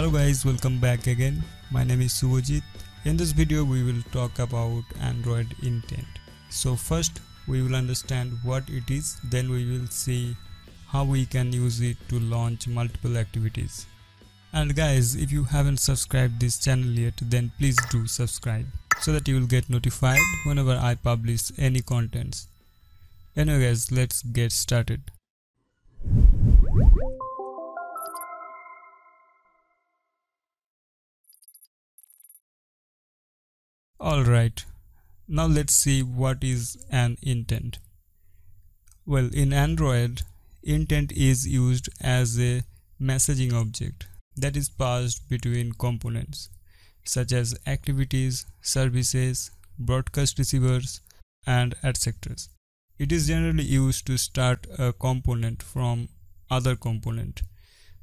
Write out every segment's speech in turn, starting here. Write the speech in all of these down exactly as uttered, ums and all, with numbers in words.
Hello guys, welcome back again. My name is Suvojit. In this video we will talk about Android intent. So first we will understand what it is, then we will see how we can use it to launch multiple activities. And guys, if you haven't subscribed this channel yet, then please do subscribe so that you will get notified whenever I publish any contents. Anyway guys, let's get started. Alright, now let's see what is an intent. Well, in Android, intent is used as a messaging object that is passed between components such as activities, services, broadcast receivers, and et cetera. It is generally used to start a component from other component.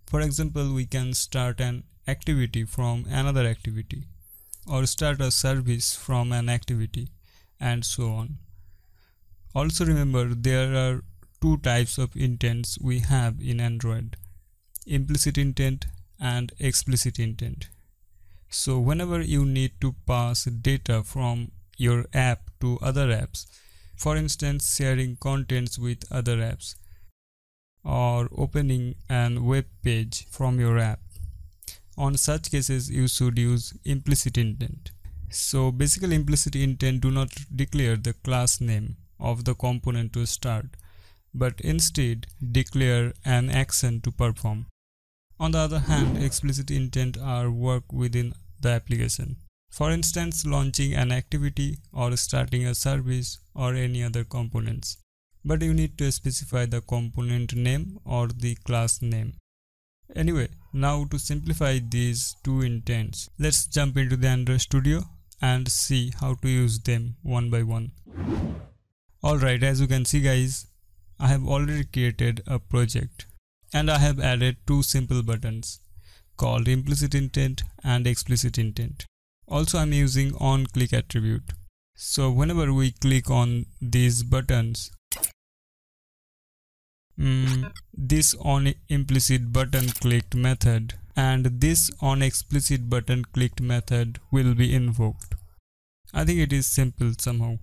For example, we can start an activity from another activity, or start a service from an activity, and so on. Also remember, there are two types of intents we have in Android: implicit intent and explicit intent. So whenever you need to pass data from your app to other apps, for instance sharing contents with other apps or opening an web page from your app, on such cases you should use implicit intent. So basically implicit intent do not declare the class name of the component to start, but instead declare an action to perform. On the other hand, explicit intent are work within the application. For instance, launching an activity or starting a service or any other components. But you need to specify the component name or the class name. Anyway, now to simplify these two intents, let's jump into the Android Studio and see how to use them one by one. Alright, as you can see guys, I have already created a project and I have added two simple buttons called implicit intent and explicit intent. Also, I am using on-click attribute. So whenever we click on these buttons, Mm, this on implicit button clicked method and this on explicit button clicked method will be invoked. I think it is simple somehow.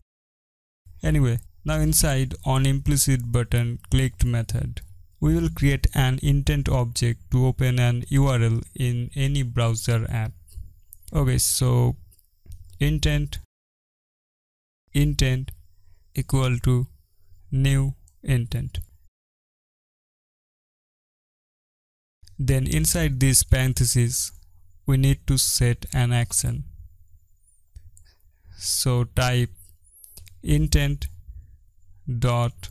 Anyway, now inside on implicit button clicked method, we will create an intent object to open an U R L in any browser app. Okay, so intent intent equal to new intent. Then inside this parenthesis we need to set an action. So type intent dot.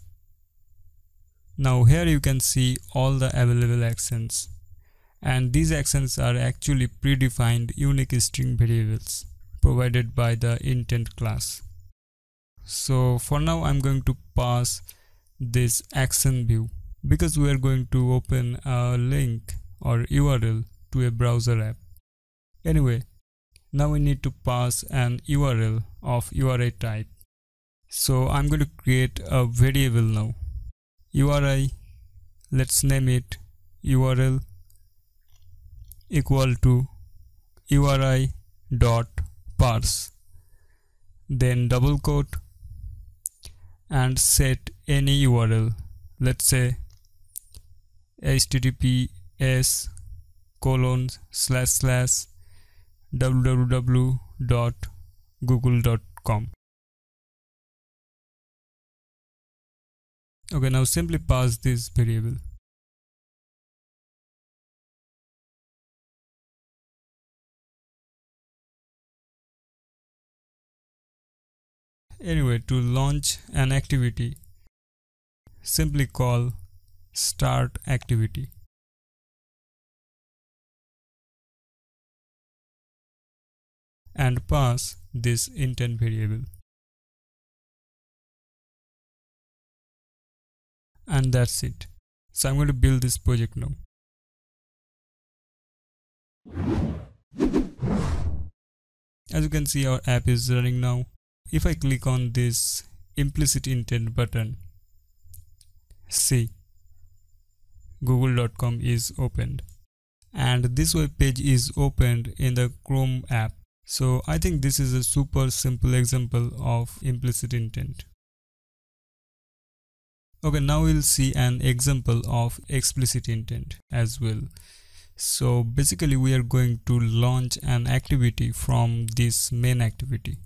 Now here you can see all the available actions, and these actions are actually predefined unique string variables provided by the intent class. So for now I'm going to pass this action view, because we are going to open a link or U R L to a browser app. Anyway, now we need to pass an U R L of U R I type. So I'm going to create a variable now. U R I, let's name it U R L equal to U R I dot parse. Then double quote and set any U R L. Let's say H T T P S colon slash slash w w w dot google dot com. Okay, now simply pass this variable. Anyway, to launch an activity, simply call start activity. And pass this intent variable. And that's it. So I'm going to build this project now. As you can see, our app is running now. If I click on this implicit intent button, see google dot com is opened, and this web page is opened in the Chrome app. So I think this is a super simple example of implicit intent. Okay, now we'll see an example of explicit intent as well. So basically we are going to launch an activity from this main activity.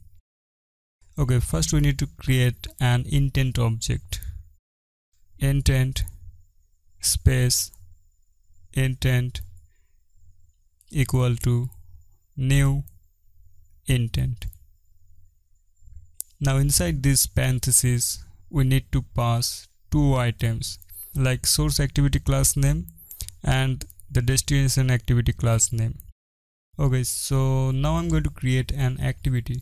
Okay, first we need to create an intent object. Intent space intent equal to new intent. Now inside this parenthesis we need to pass two items like source activity class name and the destination activity class name. Okay, so now I'm going to create an activity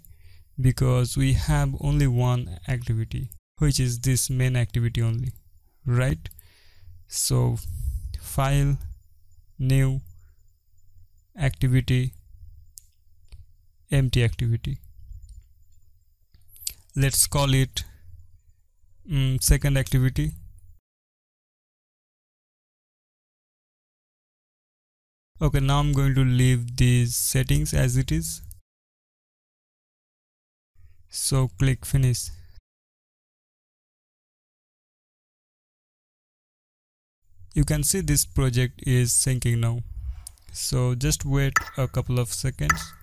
because we have only one activity, which is this main activity only, right? So file new activity empty activity. Let's call it mm, second activity. Okay, now I'm going to leave these settings as it is. So click finish. You can see this project is syncing now. So just wait a couple of seconds.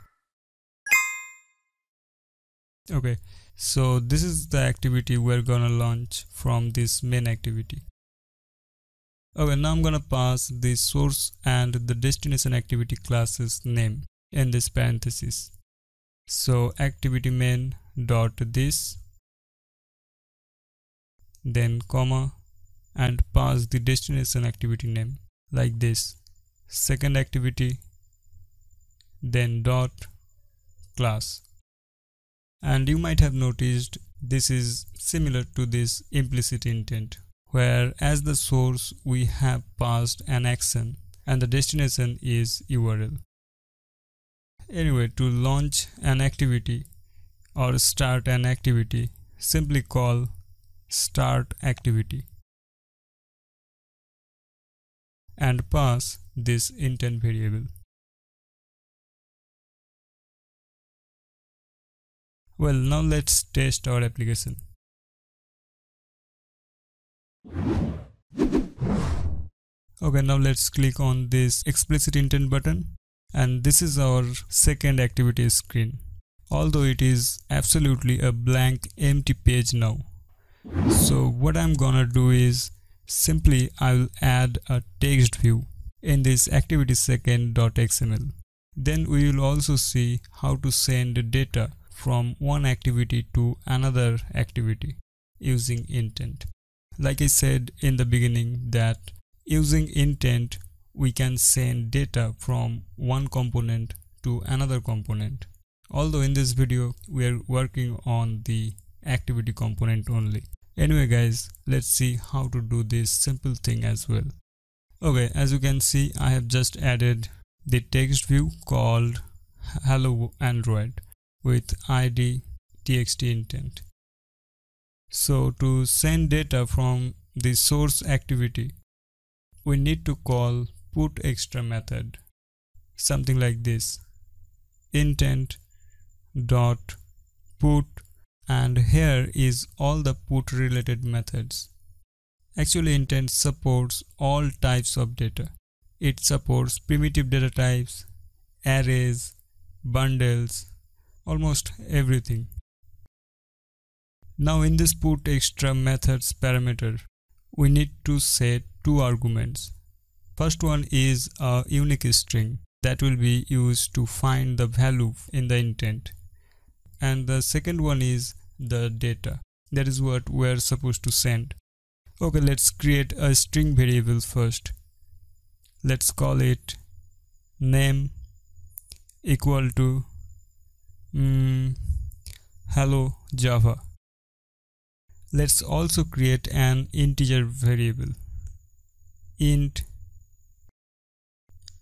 Okay, so this is the activity we're gonna launch from this main activity. Okay, now I'm gonna pass the source and the destination activity classes name in this parenthesis. So activity main dot this, then comma, and pass the destination activity name like this, second activity, then dot class. And you might have noticed this is similar to this implicit intent, where as the source we have passed an action and the destination is U R L. Anyway, to launch an activity or start an activity, simply call start activity and pass this intent variable. Well, now let's test our application. Okay, now let's click on this explicit intent button, and this is our second activity screen, although it is absolutely a blank empty page now. So what I'm gonna do is simply I'll add a text view in this activity second dot X M L. Then we will also see how to send data from one activity to another activity using intent. Like I said in the beginning, that using intent we can send data from one component to another component, although in this video we are working on the activity component only. Anyway guys, let's see how to do this simple thing as well. Okay, as you can see, I have just added the text view called Hello Android with I D txt intent. So to send data from the source activity, we need to call put extra method, something like this, intent dot put, and here is all the put related methods. Actually intent supports all types of data. It supports primitive data types, arrays, bundles, almost everything. Now in this put extra methods parameter, we need to set two arguments. First one is a unique string that will be used to find the value in the intent, and the second one is the data. That is what we are supposed to send. Okay, let's create a string variable first. Let's call it name equal to mm, hello Java. Let's also create an integer variable, int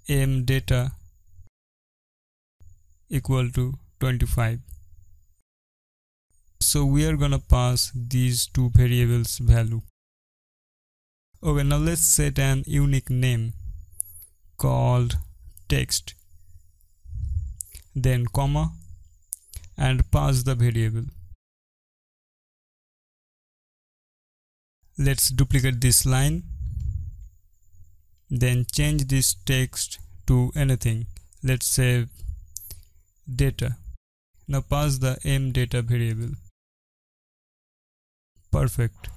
m data equal to twenty-five. So we are gonna pass these two variables value. Okay, now let's set an unique name called text, then comma, and pass the variable. Let's duplicate this line, then change this text to anything. Let's say data. Now pass the m data variable. Perfect.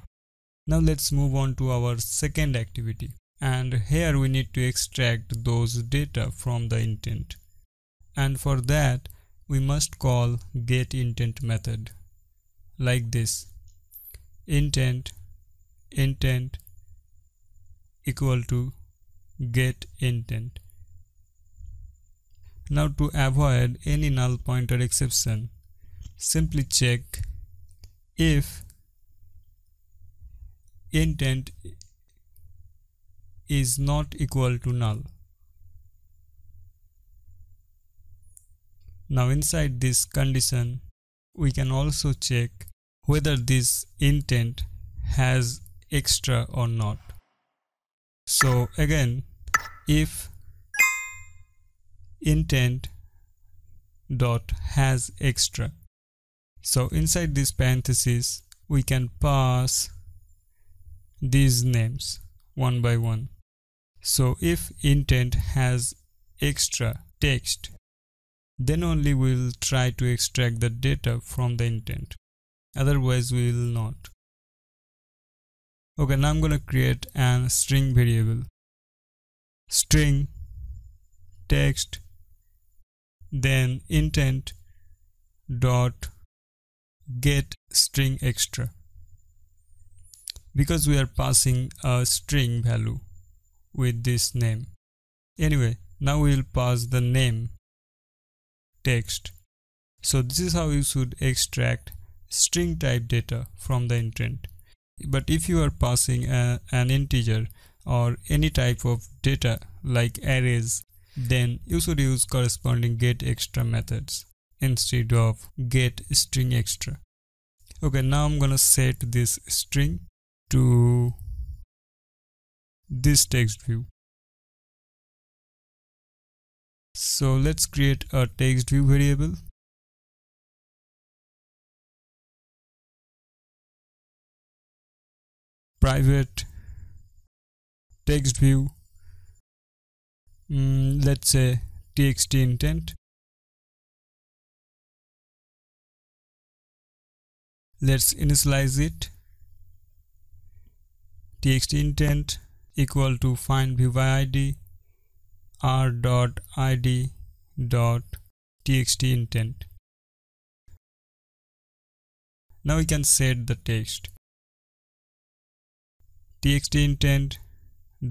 Now let's move on to our second activity, and here we need to extract those data from the intent, and for that we must call getIntent method like this: intent intent equal to getIntent. Now to avoid any null pointer exception, simply check if intent is not equal to null. Now inside this condition we can also check whether this intent has extra or not. So again, if intent dot has extra, so inside this parenthesis we can pass these names one by one. So if intent has extra text, then only we will try to extract the data from the intent, otherwise we will not. Okay, now I'm gonna create an string variable, string text, then intent dot get string extra, because we are passing a string value with this name. Anyway, now we will pass the name text. So this is how you should extract string type data from the intent. But if you are passing a, an integer or any type of data like arrays, then you should use corresponding get extra methods instead of get string extra. Okay, now I'm gonna set this string to this text view. So let's create a text view variable. Private text view, mm, let's say txt intent. Let's initialize it. Txt intent equal to find view by id r dot id dot txt intent. Now we can set the text. Txt intent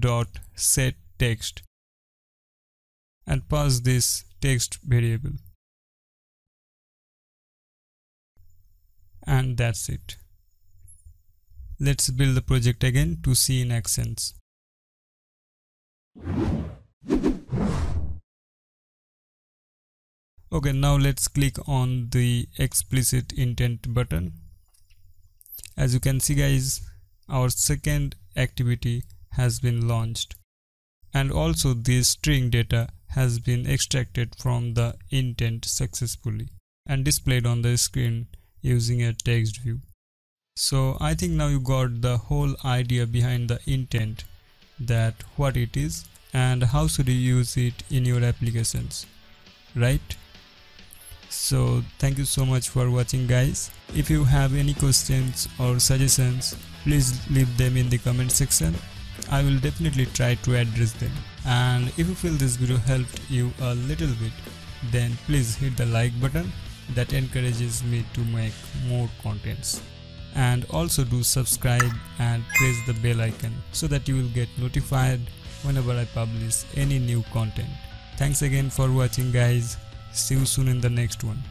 dot set text and pass this text variable, and that's it. Let's build the project again to see in actions. Okay, now let's click on the explicit intent button. As you can see guys, our second activity has been launched, and also this string data has been extracted from the intent successfully and displayed on the screen using a text view. So I think now you got the whole idea behind the intent, that what it is and how should you use it in your applications, right? So thank you so much for watching guys. If you have any questions or suggestions, please leave them in the comment section. I will definitely try to address them. And if you feel this video helped you a little bit, then please hit the like button. That encourages me to make more contents. And also do subscribe and press the bell icon so that you will get notified whenever I publish any new content. Thanks again for watching guys. See you soon in the next one.